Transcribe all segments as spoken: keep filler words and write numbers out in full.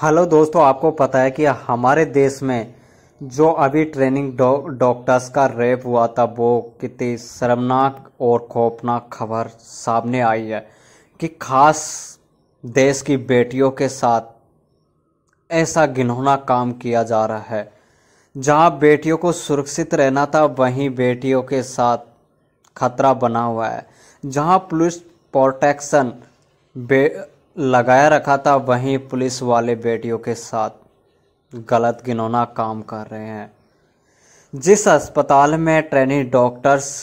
Hello दोस्तों, आपको पता है कि हमारे देश में जो अभी ट्रेनिंग डॉक्टर्स का रेप हुआ था वो कितनी शर्मनाक और खौफनाक खबर सामने आई है कि खास देश की बेटियों के साथ ऐसा घिनौना काम किया जा रहा है। जहां बेटियों को सुरक्षित रहना था वहीं बेटियों के साथ खतरा बना हुआ है। जहां पुलिस प्रोटेक्शन लगाया रखा था वहीं पुलिस वाले बेटियों के साथ गलत घिनौना काम कर रहे हैं। जिस अस्पताल में ट्रेनी डॉक्टर्स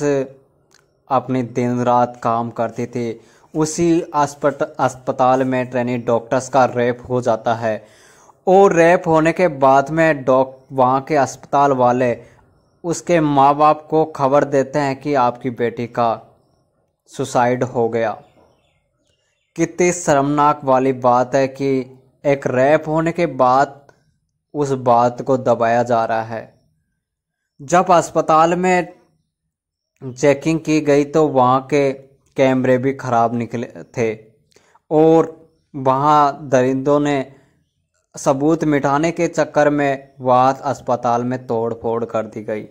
अपनी दिन रात काम करते थे उसी अस्पताल में ट्रेनी डॉक्टर्स का रेप हो जाता है और रेप होने के बाद में डॉक वहाँ के अस्पताल वाले उसके माँ बाप को खबर देते हैं कि आपकी बेटी का सुसाइड हो गया। कितनी शर्मनाक वाली बात है कि एक रेप होने के बाद उस बात को दबाया जा रहा है। जब अस्पताल में चेकिंग की गई तो वहाँ के कैमरे भी खराब निकले थे और वहाँ दरिंदों ने सबूत मिटाने के चक्कर में वहाँ अस्पताल में तोड़फोड़ कर दी गई।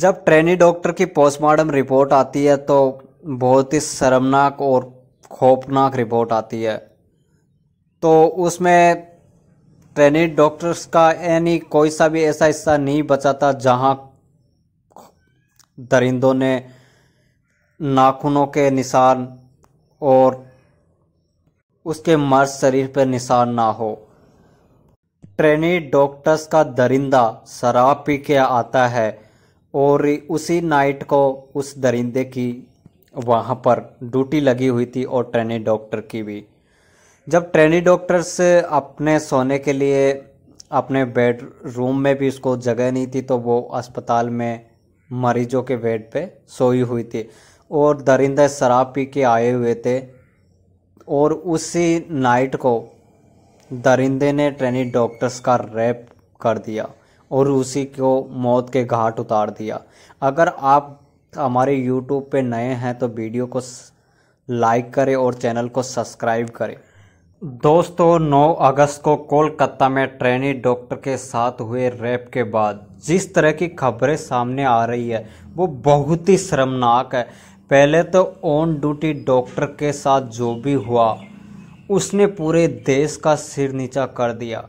जब ट्रेनी डॉक्टर की पोस्टमार्टम रिपोर्ट आती है तो बहुत ही शर्मनाक और खौफनाक रिपोर्ट आती है। तो उसमें ट्रेनी डॉक्टर्स का यानी कोई सा भी ऐसा हिस्सा नहीं बचा था जहाँ दरिंदों ने नाखूनों के निशान और उसके मर्द शरीर पर निशान ना हो। ट्रेनी डॉक्टर्स का दरिंदा शराब पी के आता है और उसी नाइट को उस दरिंदे की वहाँ पर ड्यूटी लगी हुई थी और ट्रेनी डॉक्टर की भी। जब ट्रेनी डॉक्टर्स अपने सोने के लिए अपने बेड रूम में भी उसको जगह नहीं थी तो वो अस्पताल में मरीजों के बेड पे सोई हुई थी और दरिंदे शराब पी के आए हुए थे और उसी नाइट को दरिंदे ने ट्रेनी डॉक्टर्स का रेप कर दिया और उसी को मौत के घाट उतार दिया। अगर आप हमारे यूट्यूब पे नए हैं तो वीडियो को लाइक करें और चैनल को सब्सक्राइब करें। दोस्तों, नौ अगस्त को कोलकाता में ट्रेनी डॉक्टर के साथ हुए रेप के बाद जिस तरह की खबरें सामने आ रही है वो बहुत ही शर्मनाक है। पहले तो ऑन ड्यूटी डॉक्टर के साथ जो भी हुआ उसने पूरे देश का सिर नीचा कर दिया।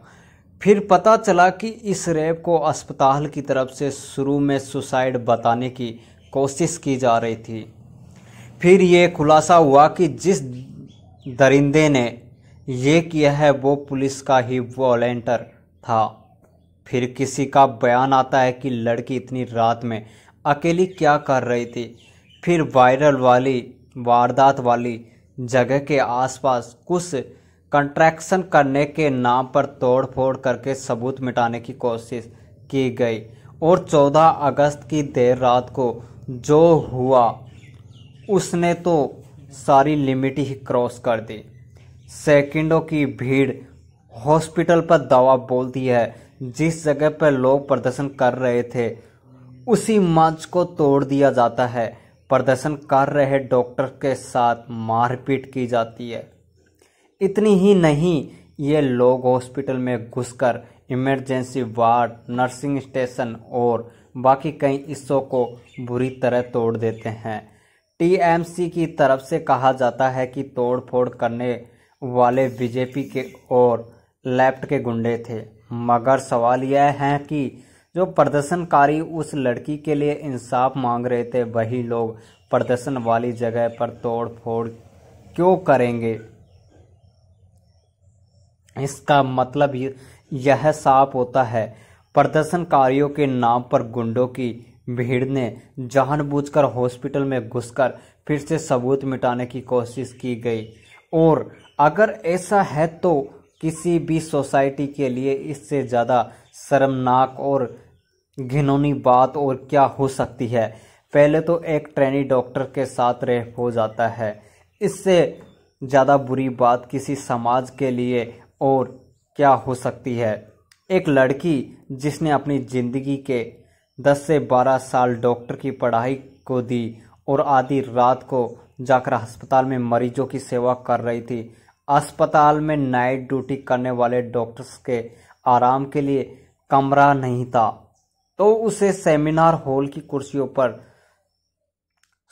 फिर पता चला कि इस रेप को अस्पताल की तरफ से शुरू में सुसाइड बताने की कोशिश की जा रही थी। फिर ये खुलासा हुआ कि जिस दरिंदे ने ये किया है वो पुलिस का ही वॉलंटियर था। फिर किसी का बयान आता है कि लड़की इतनी रात में अकेली क्या कर रही थी। फिर वायरल वाली वारदात वाली जगह के आसपास कुछ कंट्रैक्शन करने के नाम पर तोड़फोड़ करके सबूत मिटाने की कोशिश की गई और चौदह अगस्त की देर रात को जो हुआ उसने तो सारी लिमिट ही क्रॉस कर दी। सेकंडों की भीड़ हॉस्पिटल पर दावा बोलती है। जिस जगह पर लोग प्रदर्शन कर रहे थे उसी मंच को तोड़ दिया जाता है। प्रदर्शन कर रहे डॉक्टर के साथ मारपीट की जाती है। इतनी ही नहीं, ये लोग हॉस्पिटल में घुसकर इमरजेंसी वार्ड, नर्सिंग स्टेशन और बाकी कई हिस्सों को बुरी तरह तोड़ देते हैं। टीएमसी की तरफ से कहा जाता है कि तोड़फोड़ करने वाले बीजेपी के और लेफ्ट के गुंडे थे, मगर सवाल यह है कि जो प्रदर्शनकारी उस लड़की के लिए इंसाफ मांग रहे थे वही लोग प्रदर्शन वाली जगह पर तोड़फोड़ क्यों करेंगे। इसका मतलब यह साफ होता है प्रदर्शनकारियों के नाम पर गुंडों की भीड़ ने जानबूझकर हॉस्पिटल में घुसकर फिर से सबूत मिटाने की कोशिश की गई। और अगर ऐसा है तो किसी भी सोसाइटी के लिए इससे ज़्यादा शर्मनाक और घिनौनी बात और क्या हो सकती है। पहले तो एक ट्रेनी डॉक्टर के साथ रेप हो जाता है, इससे ज़्यादा बुरी बात किसी समाज के लिए और क्या हो सकती है। एक लड़की जिसने अपनी ज़िंदगी के दस से बारह साल डॉक्टर की पढ़ाई को दी और आधी रात को जाकर अस्पताल में मरीजों की सेवा कर रही थी, अस्पताल में नाइट ड्यूटी करने वाले डॉक्टर्स के आराम के लिए कमरा नहीं था, तो उसे सेमिनार हॉल की कुर्सियों पर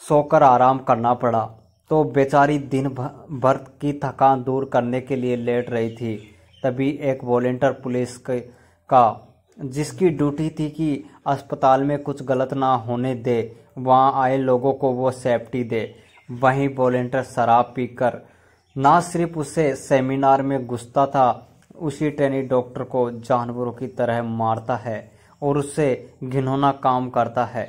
सोकर आराम करना पड़ा। तो बेचारी दिन भर की थकान दूर करने के लिए लेट रही थी, तभी एक वॉलेंटियर पुलिस का, जिसकी ड्यूटी थी कि अस्पताल में कुछ गलत ना होने दे, वहां आए लोगों को वो सेफ्टी दे। वहीं वॉलेंटियर शराब पीकर ना सिर्फ उसे सेमिनार में घुसता था, उसी ट्रेनी डॉक्टर को जानवरों की तरह मारता है और उससे घिनौना काम करता है,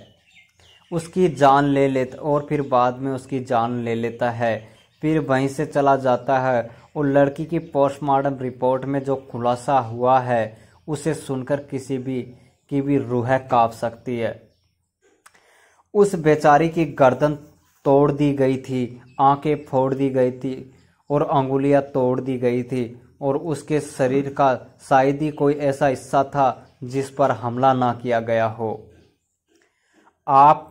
उसकी जान ले लेता और फिर बाद में उसकी जान ले लेता है, फिर वहीं से चला जाता है। और लड़की की पोस्टमार्टम रिपोर्ट में जो खुलासा हुआ है, उसे सुनकर किसी भी की भी रूह कांप सकती है। उस बेचारी की गर्दन तोड़ दी गई थी, आंखें फोड़ दी गई थी और अंगुलियां तोड़ दी गई थी, और उसके शरीर का शायद ही कोई ऐसा हिस्सा था जिस पर हमला ना किया गया हो। आप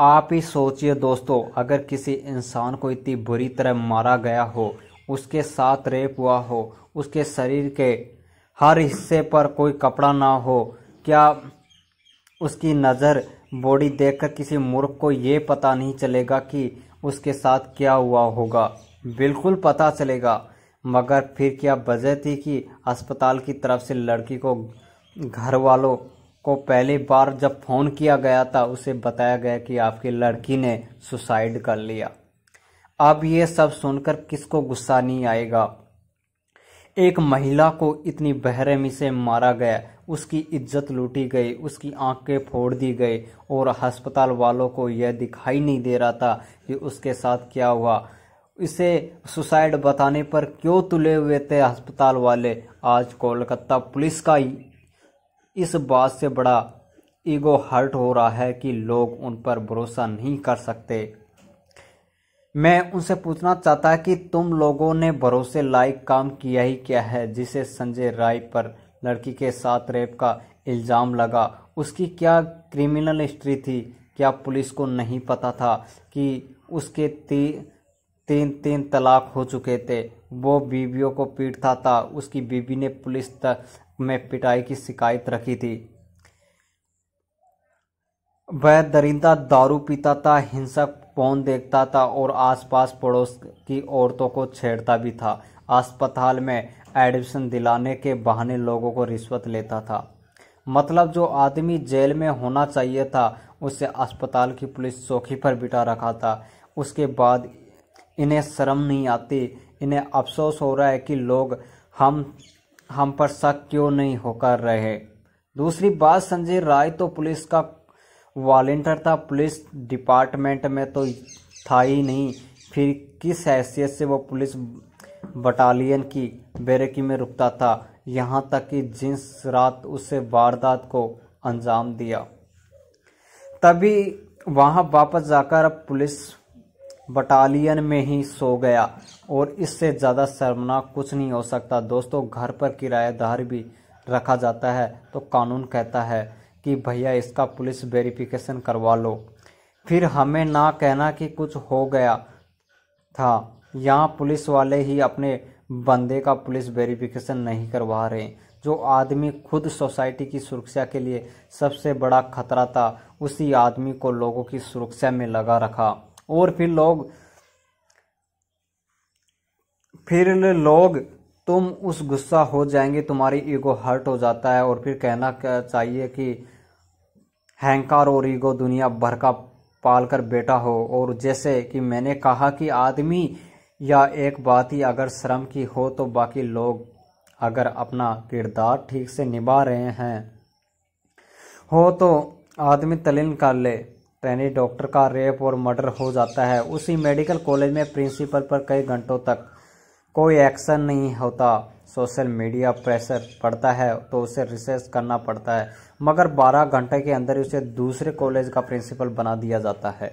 आप ही सोचिए दोस्तों, अगर किसी इंसान को इतनी बुरी तरह मारा गया हो, उसके साथ रेप हुआ हो, उसके शरीर के हर हिस्से पर कोई कपड़ा ना हो, क्या उसकी नज़र बॉडी देखकर किसी मूर्ख को ये पता नहीं चलेगा कि उसके साथ क्या हुआ होगा? बिल्कुल पता चलेगा। मगर फिर क्या वजह थी कि अस्पताल की तरफ से लड़की को घर वालों को पहली बार जब फ़ोन किया गया था, उसे बताया गया कि आपकी लड़की ने सुसाइड कर लिया। अब ये सब सुनकर किसको गुस्सा नहीं आएगा? एक महिला को इतनी बेरहमी से मारा गया, उसकी इज्जत लूटी गई, उसकी आंखें फोड़ दी गई, और अस्पताल वालों को यह दिखाई नहीं दे रहा था कि उसके साथ क्या हुआ। इसे सुसाइड बताने पर क्यों तुले हुए थे अस्पताल वाले? आज कोलकाता पुलिस का इस बात से बड़ा ईगो हर्ट हो रहा है कि लोग उन पर भरोसा नहीं कर सकते। मैं उनसे पूछना चाहता है कि तुम लोगों ने भरोसे लायक काम किया ही क्या है? जिसे संजय राय पर लड़की के साथ रेप का इल्ज़ाम लगा, उसकी क्या क्रिमिनल हिस्ट्री थी? क्या पुलिस को नहीं पता था कि उसके ती, तीन तीन तलाक हो चुके थे? वो बीवियों को पीटता था, उसकी बीवी ने पुलिस तक में पिटाई की शिकायत रखी थी। वह दरिंदा दारू पीता था, हिंसक फोन देखता था और आसपास पड़ोस की औरतों को छेड़ता भी था। अस्पताल में एडमिशन दिलाने के बहाने लोगों को रिश्वत लेता था। मतलब जो आदमी जेल में होना चाहिए था, उसे अस्पताल की पुलिस चौकी पर बिठा रखा था। उसके बाद इन्हें शर्म नहीं आती, इन्हें अफसोस हो रहा है कि लोग हम हम पर शक क्यों नहीं होकर रहे। दूसरी बात, संजय राय तो पुलिस का वॉलेंटियर था, पुलिस डिपार्टमेंट में तो था ही नहीं, फिर किस हैसियत से वो पुलिस बटालियन की बैरकी में रुकता था? यहाँ तक कि जिस रात उसे वारदात को अंजाम दिया, तभी वहाँ वापस जाकर पुलिस बटालियन में ही सो गया। और इससे ज़्यादा शर्मनाक कुछ नहीं हो सकता दोस्तों। घर पर किराएदार भी रखा जाता है तो कानून कहता है कि भैया इसका पुलिस वेरिफिकेशन करवा लो, फिर हमें ना कहना कि कुछ हो गया था। यहाँ पुलिस वाले ही अपने बंदे का पुलिस वेरिफिकेशन नहीं करवा रहे। जो आदमी खुद सोसाइटी की सुरक्षा के लिए सबसे बड़ा खतरा था, उसी आदमी को लोगों की सुरक्षा में लगा रखा, और फिर लोग फिर लोग तुम उस गुस्सा हो जाएंगे, तुम्हारी ईगो हर्ट हो जाता है, और फिर कहना चाहिए कि अहंकार और ईगो दुनिया भर का पाल कर बैठा हो। और जैसे कि मैंने कहा कि आदमी या एक बात ही अगर शर्म की हो, तो बाकी लोग अगर अपना किरदार ठीक से निभा रहे हैं हो तो आदमी तलीन कर ले। ट्रेनी डॉक्टर का रेप और मर्डर हो जाता है, उसी मेडिकल कॉलेज में प्रिंसिपल पर कई घंटों तक कोई एक्शन नहीं होता। सोशल मीडिया प्रेशर पड़ता है तो उसे रिसर्च करना पड़ता है, मगर बारह घंटे के अंदर उसे दूसरे कॉलेज का प्रिंसिपल बना दिया जाता है।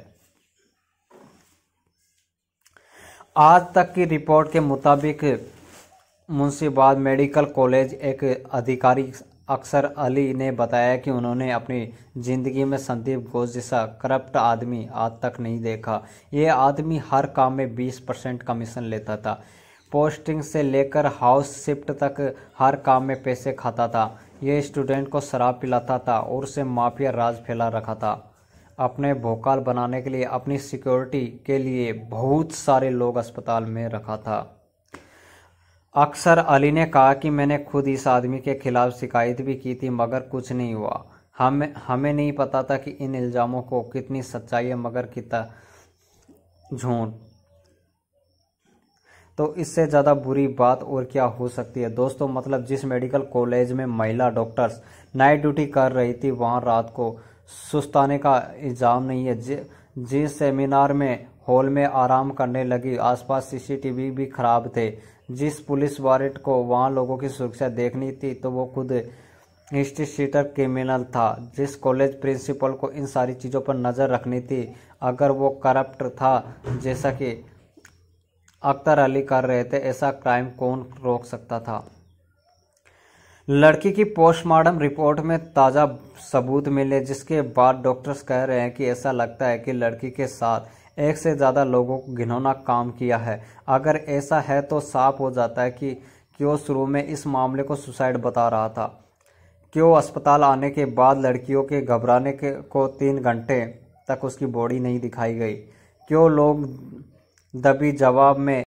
आज तक की रिपोर्ट के मुताबिक मुंशीबाद मेडिकल कॉलेज एक अधिकारी अक्सर अली ने बताया कि उन्होंने अपनी ज़िंदगी में संदीप घोष जैसा करप्ट आदमी आज तक नहीं देखा। ये आदमी हर काम में बीस परसेंट कमीशन लेता था, पोस्टिंग से लेकर हाउस शिफ्ट तक हर काम में पैसे खाता था। यह स्टूडेंट को शराब पिलाता था और उसे माफिया राज फैला रखा था। अपने भोकाल बनाने के लिए, अपनी सिक्योरिटी के लिए बहुत सारे लोग अस्पताल में रखा था। अक्सर अली ने कहा कि मैंने खुद इस आदमी के खिलाफ शिकायत भी की थी मगर कुछ नहीं हुआ। हम हमें नहीं पता था कि इन इल्ज़ामों को कितनी सच्चाई है मगर कितना झूठ। तो इससे ज़्यादा बुरी बात और क्या हो सकती है दोस्तों। मतलब जिस मेडिकल कॉलेज में महिला डॉक्टर्स नाइट ड्यूटी कर रही थी वहां रात को सुस्ताने का इल्ज़ाम नहीं है। जि, जिस सेमिनार में हॉल में आराम करने लगी, आसपास सीसीटीवी भी खराब थे। जिस पुलिस वारंट को वहां लोगों की सुरक्षा देखनी थी तो वो खुद हिस्ट्री शीटर क्रिमिनल था। जिस कॉलेज प्रिंसिपल को इन सारी चीज़ों पर नज़र रखनी थी, अगर वो करप्ट था जैसा कि अख्तर अली कर रहे थे, ऐसा क्राइम कौन रोक सकता था। लड़की की पोस्टमार्टम रिपोर्ट में ताज़ा सबूत मिले जिसके बाद डॉक्टर्स कह रहे हैं कि ऐसा लगता है कि लड़की के साथ एक से ज़्यादा लोगों को घिनौना काम किया है। अगर ऐसा है तो साफ हो जाता है कि क्यों शुरू में इस मामले को सुसाइड बता रहा था, क्यों अस्पताल आने के बाद लड़कियों के घबराने के को तीन घंटे तक उसकी बॉडी नहीं दिखाई गई, क्यों लोग दबी जवाब में